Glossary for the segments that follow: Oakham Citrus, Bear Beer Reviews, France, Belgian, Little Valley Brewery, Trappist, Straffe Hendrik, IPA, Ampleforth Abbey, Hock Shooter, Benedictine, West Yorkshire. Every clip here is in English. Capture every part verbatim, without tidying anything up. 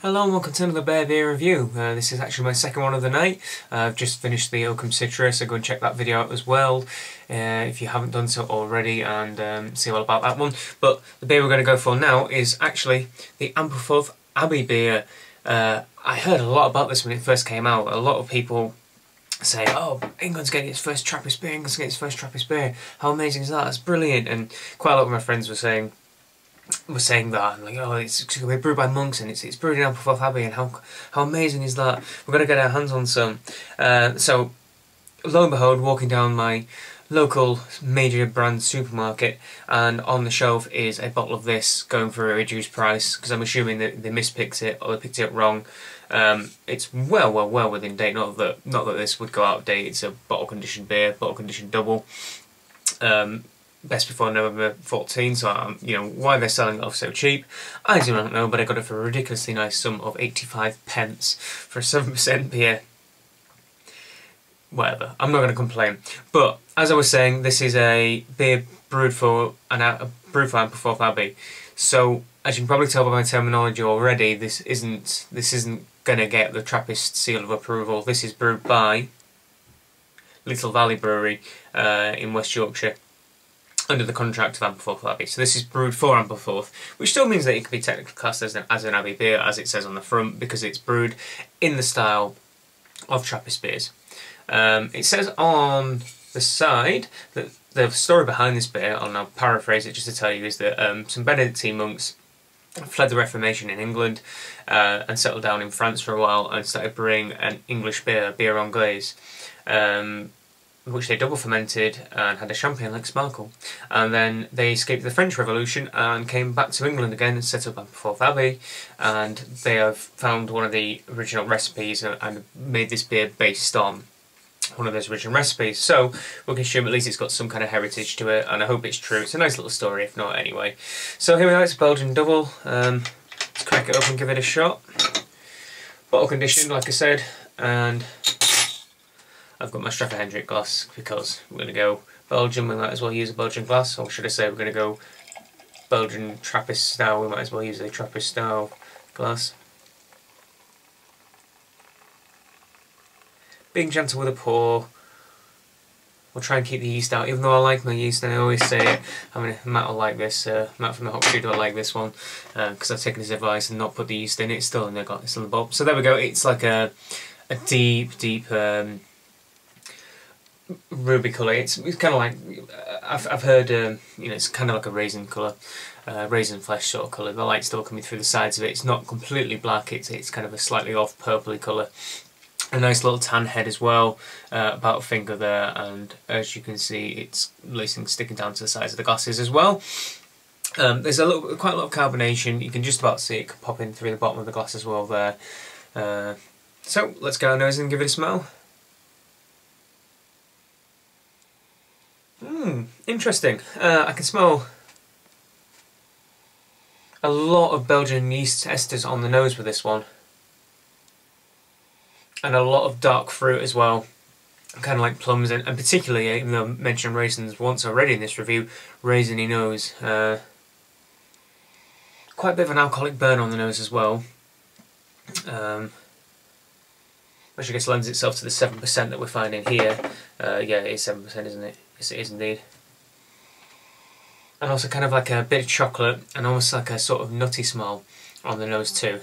Hello and welcome to another Bear Beer review. Uh, this is actually my second one of the night. Uh, I've just finished the Oakham Citrus, so go and check that video out as well uh, if you haven't done so already, and um, see all about that one. But the beer we're going to go for now is actually the Ampleforth Abbey beer. Uh, I heard a lot about this when it first came out. A lot of people say, oh, England's getting its first Trappist beer, England's getting its first Trappist beer. How amazing is that? That's brilliant. And quite a lot of my friends were saying, were saying that, and like, oh, it's going to be brewed by monks and it's it's brewed in Ampleforth Abbey, and how how amazing is that? We're going to get our hands on some. Uh, so lo and behold, walking down my local major brand supermarket, and on the shelf is a bottle of this going for a reduced price because I'm assuming that they mispicked it or they picked it up wrong. Um, it's well, well, well within date. Not that not that this would go out of date. It's a bottle conditioned beer, bottle conditioned double. Um, Best before November fourteen, so um, you know why they're selling it off so cheap. I do not know, but I got it for a ridiculously nice sum of eighty-five pence for a seven percent beer. Whatever, I'm not going to complain. But as I was saying, this is a beer brewed for an uh, brewed for Ampleforth Abbey. So as you can probably tell by my terminology already, this isn't this isn't going to get the Trappist seal of approval. This is brewed by Little Valley Brewery uh, in West Yorkshire, under the contract of Ampleforth Abbey. So this is brewed for Ampleforth, which still means that it could be technically classed as an, as an Abbey beer, as it says on the front, because it's brewed in the style of Trappist beers. Um, it says on the side that the story behind this beer, and I'll paraphrase it just to tell you, is that um, some Benedictine monks fled the Reformation in England uh, and settled down in France for a while and started brewing an English beer, beer on glaze. Um, which they double fermented and had a champagne-like sparkle. And then they escaped the French Revolution and came back to England again and set up Ampleforth Abbey, and they have found one of the original recipes and made this beer based on one of those original recipes. So we can assume at least it's got some kind of heritage to it, and I hope it's true. It's a nice little story, if not, anyway. So here we are, it's a Belgian double. Um, let's crack it up and give it a shot. Bottle conditioned, like I said, and I've got my Straffe Hendrik glass because we're going to go Belgian, we might as well use a Belgian glass, or should I say we're going to go Belgian Trappist style, we might as well use a Trappist style glass. Being gentle with a pour, we'll try and keep the yeast out, even though I like my yeast and I always say it. I mean, Matt will like this, uh, Matt from the Hock Shooter will like this one, because uh, I've taken his advice and not put the yeast in, it's still in the glass, it's in the bulb. So there we go, it's like a, a deep, deep... Um, ruby colour. It's, it's kind of like I've I've heard um, you know it's kind of like a raisin colour, uh, raisin flesh sort of colour. The light's still coming through the sides of it. It's not completely black. It's it's kind of a slightly off purpley colour. A nice little tan head as well, uh, about a finger there, and as you can see, it's lacing sticking down to the sides of the glasses as well. Um, there's a little quite a lot of carbonation. You can just about see it pop in through the bottom of the glass as well there. Uh, so let's get our nose in and give it a smell. Hmm, interesting. Uh, I can smell a lot of Belgian yeast esters on the nose with this one, and a lot of dark fruit as well, kind of like plums, and, and particularly, even though I mentioned raisins once already in this review, raisiny nose. Uh, quite a bit of an alcoholic burn on the nose as well, um, which I guess lends itself to the seven percent that we're finding here. Uh, yeah, it is seven percent, isn't it? Yes, it is indeed. And also kind of like a bit of chocolate and almost like a sort of nutty smell on the nose too.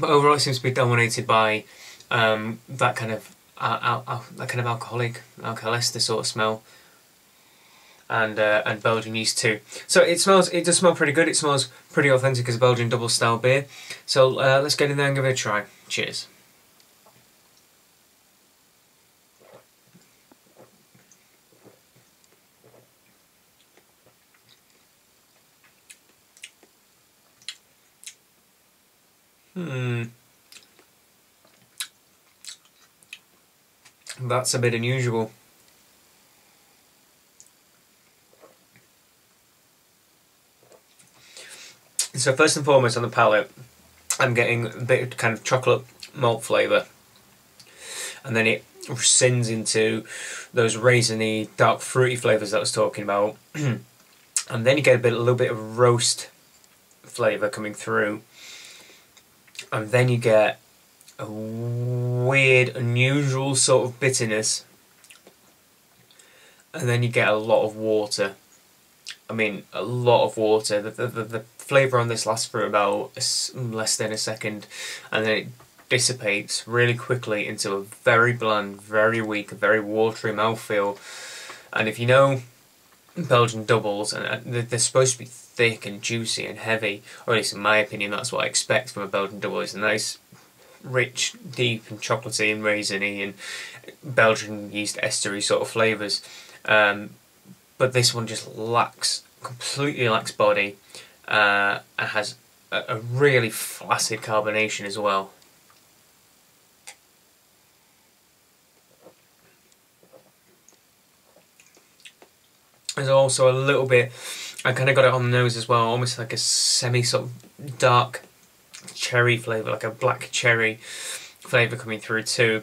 But overall it seems to be dominated by um, that kind of uh, al al that kind of alcoholic, alcohol ester sort of smell, and uh, and Belgian yeast too. So it smells, it does smell pretty good. It smells pretty authentic as a Belgian double style beer. So uh, let's get in there and give it a try. Cheers. Hmm, that's a bit unusual. So first and foremost on the palate, I'm getting a bit of kind of chocolate malt flavour, and then it sins into those raisiny, dark fruity flavours that I was talking about, and then you get a bit, a little bit of roast flavour coming through, and then you get a weird, unusual sort of bitterness, and then you get a lot of water. I mean, a lot of water. The, the, the, the flavour on this lasts for about a, less than a second, and then it dissipates really quickly into a very bland, very weak, very watery mouthfeel. And if you know Belgian doubles, and they're supposed to be thick and juicy and heavy, or at least in my opinion that's what I expect from a Belgian double, is a nice, rich, deep and chocolatey and raisiny and Belgian yeast estery sort of flavours, um, but this one just lacks, completely lacks body, uh, and has a, a really flaccid carbonation as well. There's also a little bit, I kind of got it on the nose as well, almost like a semi sort of dark cherry flavour, like a black cherry flavour coming through too.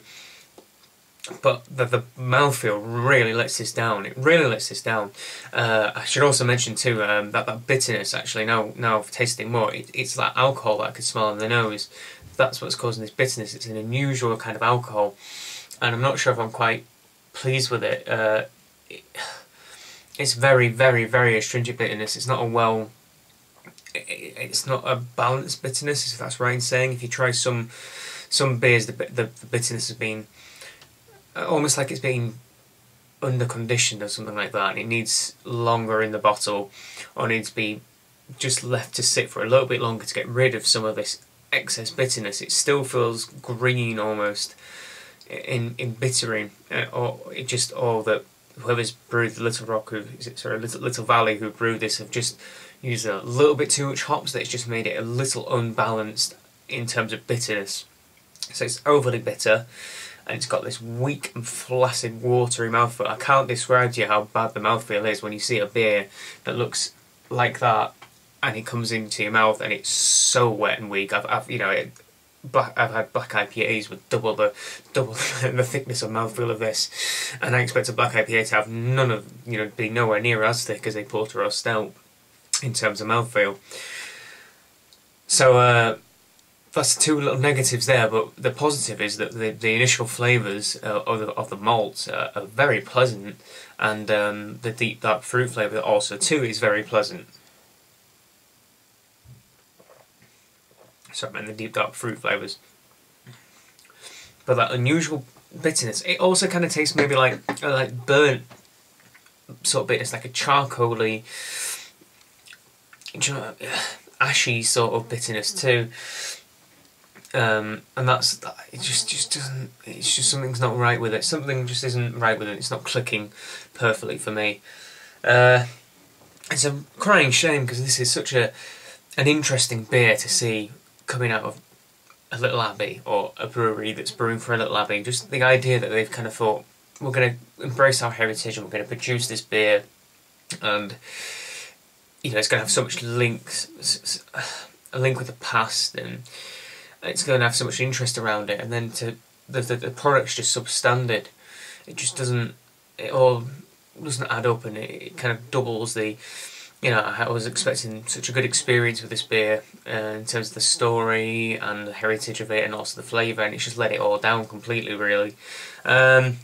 But the, the mouthfeel really lets this down, it really lets this down. Uh, I should also mention too um, that that bitterness actually, now, now I've tasted it more, it, it's that alcohol that I could smell on the nose. That's what's causing this bitterness, it's an unusual kind of alcohol. And I'm not sure if I'm quite pleased with it. Uh, it It's very, very, very astringent bitterness. It's not a well... It's not a balanced bitterness, if that's right in saying. If you try some some beers, the, the, the bitterness has been... almost like it's been under-conditioned or something like that. And it needs longer in the bottle, or needs to be just left to sit for a little bit longer to get rid of some of this excess bitterness. It still feels green almost in, in bittering. Or it just... all that. Whoever's brewed the Little Rock, who is it? Sorry, Little, Little Valley, who brewed this, have just used a little bit too much hops. That's just made it a little unbalanced in terms of bitterness. So it's overly bitter, and it's got this weak and flaccid, watery mouthfeel. I can't describe to you how bad the mouthfeel is when you see a beer that looks like that, and it comes into your mouth, and it's so wet and weak. I've, I've you know, it, Black, I've had black I P As with double the double the thickness of mouthfeel of this, and I expect a black I P A to have none of, you know, be nowhere near as thick as a porter or stout in terms of mouthfeel. So uh, that's two little negatives there, but the positive is that the, the initial flavours uh, of, the, of the malts are, are very pleasant, and um, the deep dark fruit flavour also too is very pleasant. Sorry, man, the deep dark fruit flavours. But that unusual bitterness, it also kind of tastes maybe like like burnt sort of bitterness, like a charcoaly, ashy sort of bitterness too. Um, and that's it. Just just doesn't. It's just something's not right with it. Something just isn't right with it. It's not clicking perfectly for me. Uh, it's a crying shame, because this is such a an interesting beer to see coming out of a little abbey, or a brewery that's brewing for a little abbey. Just the idea that they've kind of thought, we're going to embrace our heritage and we're going to produce this beer, and you know it's going to have so much links, a link with the past, and it's going to have so much interest around it. And then to the the, the product's just substandard. It just doesn't. It all doesn't add up, and it, it kind of doubles the. You know, I was expecting such a good experience with this beer uh, in terms of the story and the heritage of it, and also the flavour, and it's just let it all down completely, really. Um,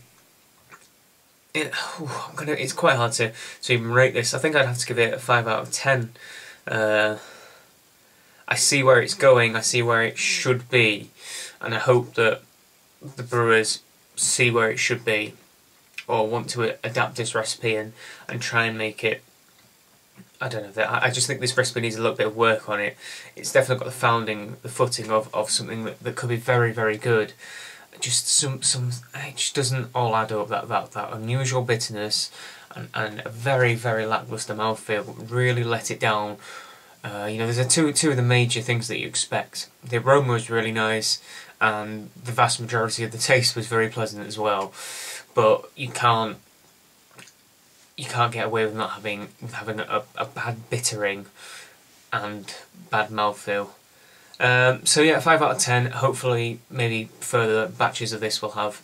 it, oh, I'm gonna, it's quite hard to, to even rate this. I think I'd have to give it a five out of ten. Uh, I see where it's going, I see where it should be, and I hope that the brewers see where it should be, or want to adapt this recipe and, and try and make it. I don't know, I just think this recipe needs a little bit of work on it. It's definitely got the founding, the footing of, of something that, that could be very, very good. Just some, some, it just doesn't all add up, that that, that unusual bitterness and, and a very, very lacklustre mouthfeel really let it down. Uh, you know, there's a two, two of the major things that you expect. The aroma was really nice, and the vast majority of the taste was very pleasant as well, but you can't You can't get away with not having with having a, a bad bittering and bad mouthfeel. Um, so yeah, five out of ten. Hopefully maybe further batches of this will have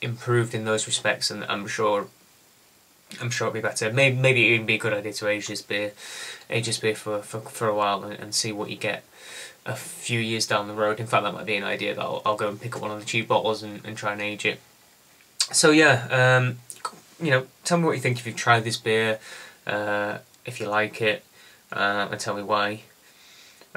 improved in those respects, and I'm sure I'm sure it'll be better. Maybe, maybe it would be a good idea to age this beer, age this beer for, for, for a while and, and see what you get a few years down the road. In fact, that might be an idea that I'll, I'll go and pick up one of the cheap bottles and, and try and age it. So yeah, um, you know, tell me what you think if you've tried this beer, uh, if you like it, uh, and tell me why.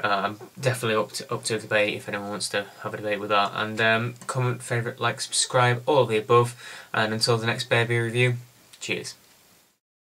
Uh, I'm definitely up to, up to a debate if anyone wants to have a debate with that. And um, comment, favourite, like, subscribe, all of the above. And until the next beer beer review, cheers.